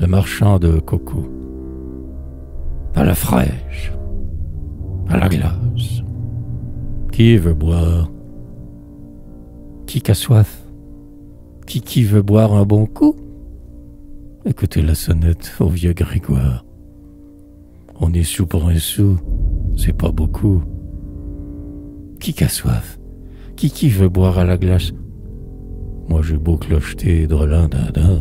Le marchand de coco. À la fraîche, à la glace. Qui veut boire? Qui qu'a soif? Qui veut boire un bon coup? Écoutez la sonnette au vieux Grégoire. On est sous pour un sou, c'est pas beaucoup. Qui qu'a soif? Qui veut boire à la glace? Moi j'ai beau clocheter de l'indindin.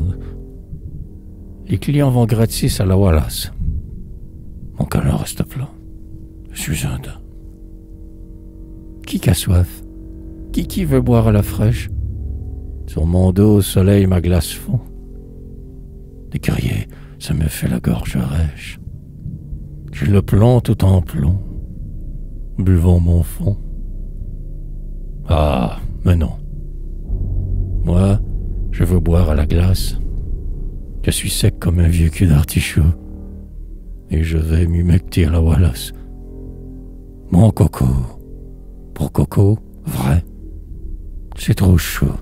Les clients vont gratis à la Wallace. Mon câlin reste plein. Je suis indin. Qui qu'a soif? Qui veut boire à la fraîche? Sur mon dos, au soleil, ma glace fond. Des criers, ça me fait la gorge rêche. J'ai le plomb tout en plomb. Buvons mon fond. Ah, mais non. Moi, je veux boire à la glace. Je suis sec comme un vieux cul d'artichaut. Et je vais m'humecter à la Wallace. Mon coco. Pour coco, vrai. C'est trop chaud.